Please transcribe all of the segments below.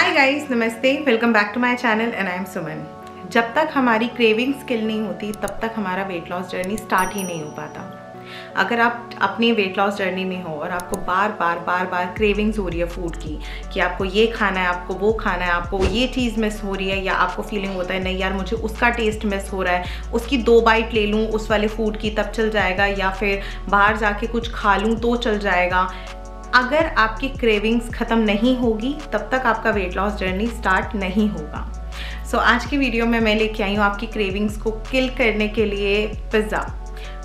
हाय guys, नमस्ते, welcome back to my channel and I am Suman. जब तक हमारी क्रेविंग्स किल नहीं होती तब तक हमारा वेट लॉस जर्नी स्टार्ट ही नहीं हो पाता। अगर आप अपने वेट लॉस जर्नी में हो और आपको बार बार क्रेविंग्स हो रही है फूड की, कि आपको ये खाना है, आपको वो खाना है, आपको ये चीज़ मिस हो रही है, या आपको फीलिंग होता है नहीं यार मुझे उसका टेस्ट मिस हो रहा है, उसकी 2 बाइट ले लूँ उस वाले फूड की तब चल जाएगा, या फिर बाहर जाके कुछ खा लूँ तो चल जाएगा। अगर आपकी क्रेविंग्स ख़त्म नहीं होगी तब तक आपका वेट लॉस जर्नी स्टार्ट नहीं होगा। सो आज की वीडियो में मैं लेके आई हूँ आपकी क्रेविंग्स को किल करने के लिए पिज़्ज़ा,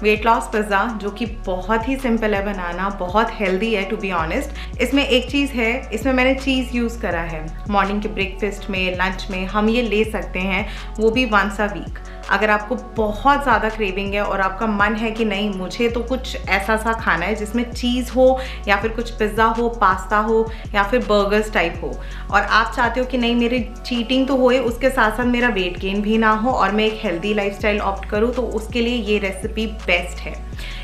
वेट लॉस पिज़्ज़ा, जो कि बहुत ही सिंपल है बनाना, बहुत हेल्दी है टू बी ऑनेस्ट। इसमें एक चीज़ है, इसमें मैंने चीज़ यूज़ करा है। मॉर्निंग के ब्रेकफास्ट में, लंच में हम ये ले सकते हैं, वो भी वंस अ वीक। अगर आपको बहुत ज़्यादा क्रेविंग है और आपका मन है कि नहीं मुझे तो कुछ ऐसा सा खाना है जिसमें चीज़ हो, या फिर कुछ पिज़्ज़ा हो, पास्ता हो, या फिर बर्गर्स टाइप हो, और आप चाहते हो कि नहीं मेरे चीटिंग तो होए उसके साथ साथ मेरा वेट गेन भी ना हो और मैं एक हेल्दी लाइफस्टाइल ऑप्ट करूँ, तो उसके लिए ये रेसिपी बेस्ट है।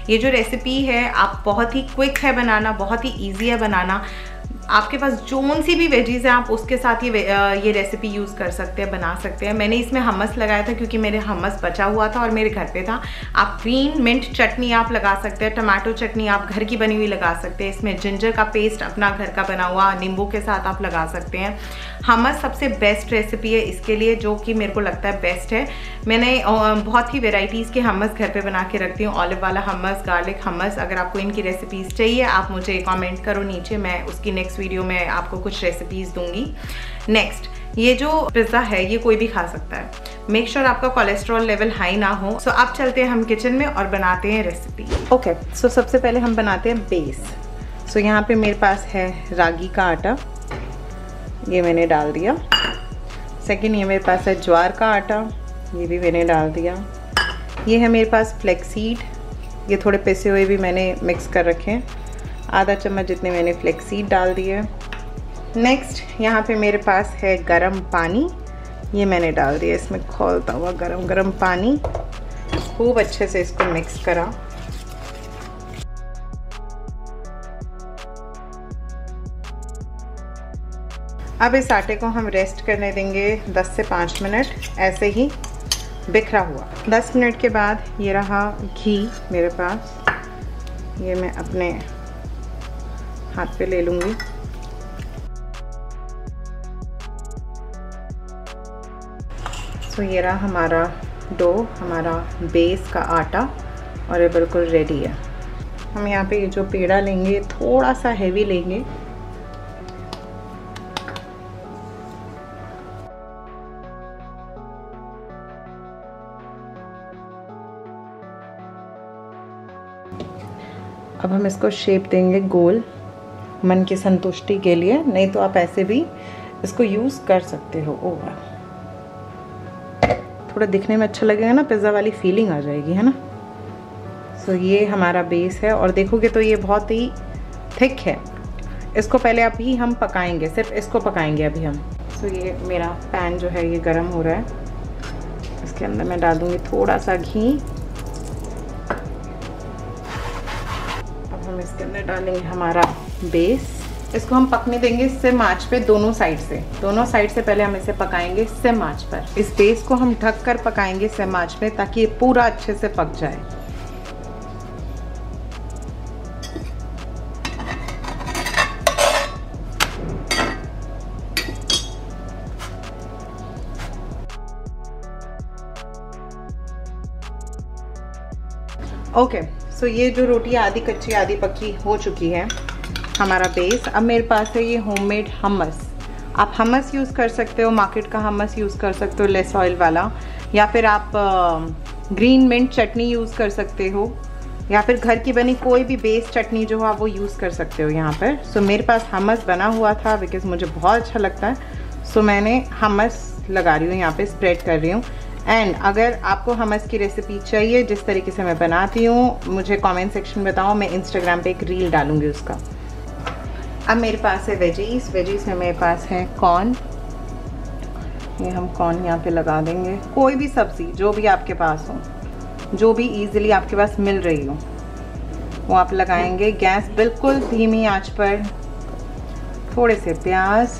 ये जो रेसिपी है आप बहुत ही क्विक है बनाना, बहुत ही ईजी है बनाना। आपके पास जोन सी भी वेजीज़ हैं आप उसके साथ ये रेसिपी यूज़ कर सकते हैं, बना सकते हैं। मैंने इसमें हमस लगाया था क्योंकि मेरे हमस बचा हुआ था और मेरे घर पे था। आप ग्रीन मिंट चटनी आप लगा सकते हैं, टमाटो चटनी आप घर की बनी हुई लगा सकते हैं, इसमें जिंजर का पेस्ट अपना घर का बना हुआ नींबू के साथ आप लगा सकते हैं। हमस सबसे बेस्ट रेसिपी है इसके लिए, जो कि मेरे को लगता है बेस्ट है। मैंने बहुत ही वेराइटीज़ के हमस घर पर बना के रखती हूँ, ऑलिव वाला हमस, गार्लिक हमस। अगर आपको इनकी रेसिपीज़ चाहिए आप मुझे कॉमेंट करो नीचे, मैं उसकी नेक्स्ट वीडियो में आपको कुछ रेसिपीज दूंगी। नेक्स्ट, ये जो पिज़्ज़ा है ये कोई भी खा सकता है। मेक श्योर आपका कोलेस्ट्रॉल लेवल हाई ना हो। सो आप चलते हैं हम किचन में और बनाते हैं रेसिपी। ओके, सो सबसे पहले हम बनाते हैं बेस। सो यहाँ पे मेरे पास है रागी का आटा, ये मैंने डाल दिया। सेकेंड, ये मेरे पास है ज्वार का आटा, ये भी मैंने डाल दिया। ये है मेरे पास फ्लेक्सीड, ये थोड़े पिसे हुए भी मैंने मिक्स कर रखे हैं, आधा चम्मच जितने मैंने फ्लेक्सीड डाल दिए। नेक्स्ट, यहाँ पे मेरे पास है गरम पानी, ये मैंने डाल दिया, इसमें खौलता हुआ गरम पानी। खूब अच्छे से इसको मिक्स करा। अब इस आटे को हम रेस्ट करने देंगे 10 से 5 मिनट ऐसे ही बिखरा हुआ। 10 मिनट के बाद ये रहा घी मेरे पास, ये मैं अपने हाथ पे ले लूँगी। सो ये रहा हमारा डो, हमारा बेस का आटा, और ये बिल्कुल रेडी है। हम यहाँ पे ये जो पेड़ा लेंगे थोड़ा सा हेवी लेंगे। अब हम इसको शेप देंगे गोल, मन की संतुष्टि के लिए, नहीं तो आप ऐसे भी इसको यूज़ कर सकते हो ओवर। थोड़ा दिखने में अच्छा लगेगा ना, पिज़्ज़ा वाली फीलिंग आ जाएगी, है ना। सो ये हमारा बेस है, और देखोगे तो ये बहुत ही थिक है। इसको पहले अभी हम पकाएंगे, सिर्फ इसको पकाएंगे अभी हम। सो ये मेरा पैन जो है ये गर्म हो रहा है, इसके अंदर मैं डाल दूँगी थोड़ा सा घी। अब हम इसके अंदर डालेंगे हमारा बेस। इसको हम पकने देंगे सिम आंच पे, दोनों साइड से। दोनों साइड से पहले हम इसे पकाएंगे सिम आंच पर। इस बेस को हम ढक कर पकाएंगे सिम आंच पे, ताकि ये पूरा अच्छे से पक जाए। ओके, सो ये जो रोटी आधी कच्ची आधी पकी हो चुकी है हमारा बेस। अब मेरे पास है ये होममेड हमस। आप हमस यूज़ कर सकते हो, मार्केट का हमस यूज़ कर सकते हो, लेस ऑयल वाला, या फिर आप ग्रीन मिंट चटनी यूज़ कर सकते हो, या फिर घर की बनी कोई भी बेस चटनी जो हो आप वो यूज़ कर सकते हो यहाँ पर। सो मेरे पास हमस बना हुआ था बिकॉज मुझे बहुत अच्छा लगता है, सो मैंने हमस लगा रही हूँ यहाँ पर, स्प्रेड कर रही हूँ। एंड अगर आपको हमस की रेसिपी चाहिए जिस तरीके से मैं बनाती हूँ मुझे कॉमेंट सेक्शन में बताओ, मैं इंस्टाग्राम पर एक रील डालूँगी उसका। अब मेरे पास है वेजीज। वेजीज में मेरे पास है कॉर्न, ये हम कॉर्न यहाँ पे लगा देंगे। कोई भी सब्ज़ी जो भी आपके पास हो, जो भी इजीली आपके पास मिल रही हो वो आप लगाएंगे। गैस बिल्कुल धीमी आंच पर। थोड़े से प्याज,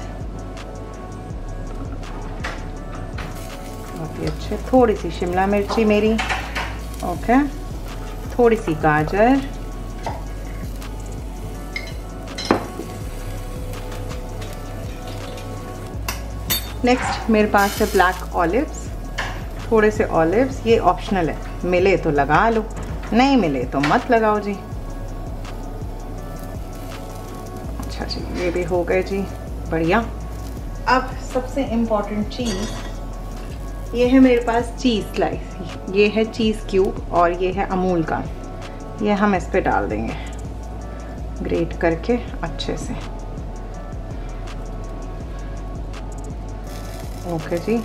ये अच्छे, थोड़ी सी शिमला मिर्ची मेरी, ओके, थोड़ी सी गाजर, नेक्स्ट मेरे पास है ब्लैक ऑलिव्स, थोड़े से ऑलिव्स, ये ऑप्शनल है, मिले तो लगा लो, नहीं मिले तो मत लगाओ जी। अच्छा जी, ये भी हो गए जी, बढ़िया। अब सबसे इम्पॉर्टेंट चीज़ ये है मेरे पास चीज़ स्लाइस, ये है चीज़ क्यूब और ये है अमूल का, ये हम इस पे डाल देंगे ग्रेट करके अच्छे से। ओके जी,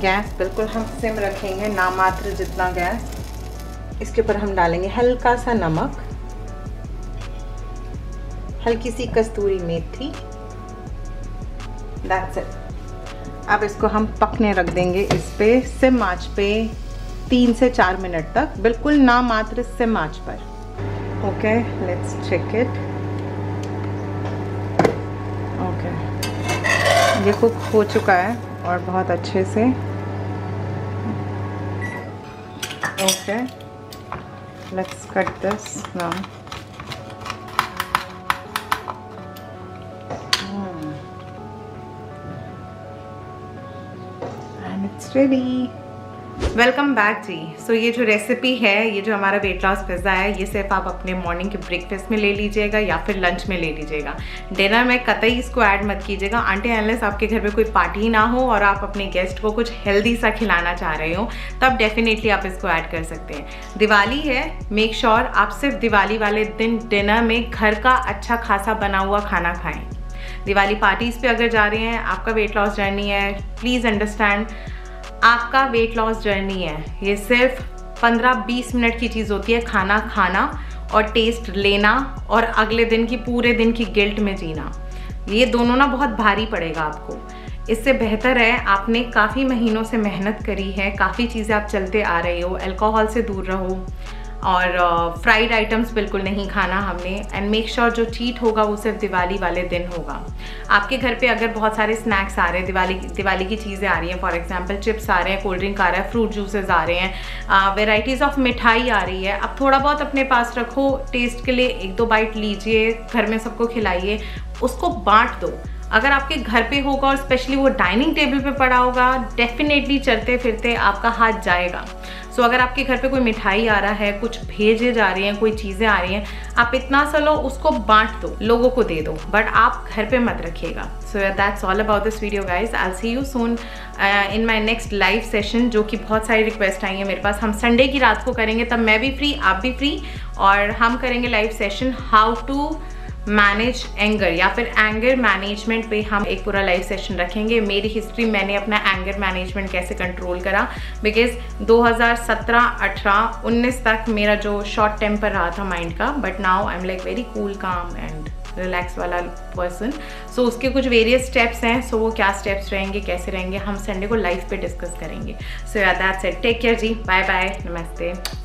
गैस बिल्कुल हम सिम रखेंगे, नामात्र जितना गैस। इसके ऊपर हम डालेंगे हल्का सा नमक, हल्की सी कस्तूरी मेथी, दैट्स इट। अब इसको हम पकने रख देंगे इस पे सिम आंच पे 3 से 4 मिनट तक, बिल्कुल ना मात्र सिम आंच पर। Okay, let's check it. Okay, ये कुक हो चुका है और बहुत अच्छे से। Okay, let's cut this now. Ready. Welcome back ji. So ये जो रेसिपी है, ये जो हमारा वेट लॉस पिज़्ज़ा है, ये सिर्फ आप अपने मॉर्निंग के ब्रेकफास्ट में ले लीजिएगा या फिर लंच में ले लीजिएगा। डिनर में कतई इसको ऐड मत कीजिएगा आंटी, अनलेस आपके घर में कोई पार्टी ना हो और आप अपने गेस्ट को कुछ हेल्दी सा खिलाना चाह रहे हो, तब डेफिनेटली आप इसको ऐड कर सकते हैं। दिवाली है, मेक श्योर आप सिर्फ दिवाली वाले दिन डिनर में घर का अच्छा खासा बना हुआ खाना खाएँ। दिवाली पार्टीज़ पर अगर जा रहे हैं, आपका वेट लॉस जर्नी है, प्लीज़ अंडरस्टैंड, आपका वेट लॉस जर्नी है, ये सिर्फ 15-20 मिनट की चीज़ होती है, खाना खाना और टेस्ट लेना और अगले दिन की पूरे दिन की गिल्ट में जीना, ये दोनों ना बहुत भारी पड़ेगा आपको। इससे बेहतर है, आपने काफ़ी महीनों से मेहनत करी है, काफ़ी चीज़ें आप चलते आ रहे हो, अल्कोहल से दूर रहो और फ्राइड आइटम्स बिल्कुल नहीं खाना हमने। एंड मेक श्योर जो चीट होगा वो सिर्फ दिवाली वाले दिन होगा। आपके घर पे अगर बहुत सारे स्नैक्स आ रहे हैं, दिवाली की चीज़ें आ रही हैं, फॉर एग्जांपल चिप्स आ रहे हैं, कोल्ड ड्रिंक आ रहा है, फ्रूट जूसेस आ रहे हैं, वेराइटीज़ ऑफ मिठाई आ रही है, आप थोड़ा बहुत अपने पास रखो, टेस्ट के लिए 1-2 बाइट लीजिए, घर में सबको खिलाइए, उसको बाँट दो। अगर आपके घर पे होगा और स्पेशली वो डाइनिंग टेबल पे पड़ा होगा, डेफिनेटली चलते फिरते आपका हाथ जाएगा। सो अगर आपके घर पे कोई मिठाई आ रहा है, कुछ भेजे जा रही हैं, कोई चीज़ें आ रही हैं, आप इतना सा लो, उसको बांट दो, लोगों को दे दो, बट आप घर पे मत रखिएगा। So that's all about this video guys. I will see you soon in my next live session, जो कि बहुत सारी रिक्वेस्ट आई हैं मेरे पास। हम संडे की रात को करेंगे, तब मैं भी फ्री, आप भी फ्री, और हम करेंगे live session how to manage anger या फिर एंगर मैनेजमेंट पे हम एक पूरा लाइव सेशन रखेंगे। मेरी हिस्ट्री, मैंने अपना एंगर मैनेजमेंट कैसे कंट्रोल करा, बिकॉज 2017, 18, 19 तक मेरा जो शॉर्ट टेम्पर रहा था माइंड का, but now I am like very cool, calm and relax वाला पर्सन। सो उसके कुछ वेरियस स्टेप्स हैं, सो वो क्या स्टेप्स रहेंगे, कैसे रहेंगे, हम संडे को लाइव पे डिस्कस करेंगे। So that's it, take care ji, bye bye, नमस्ते।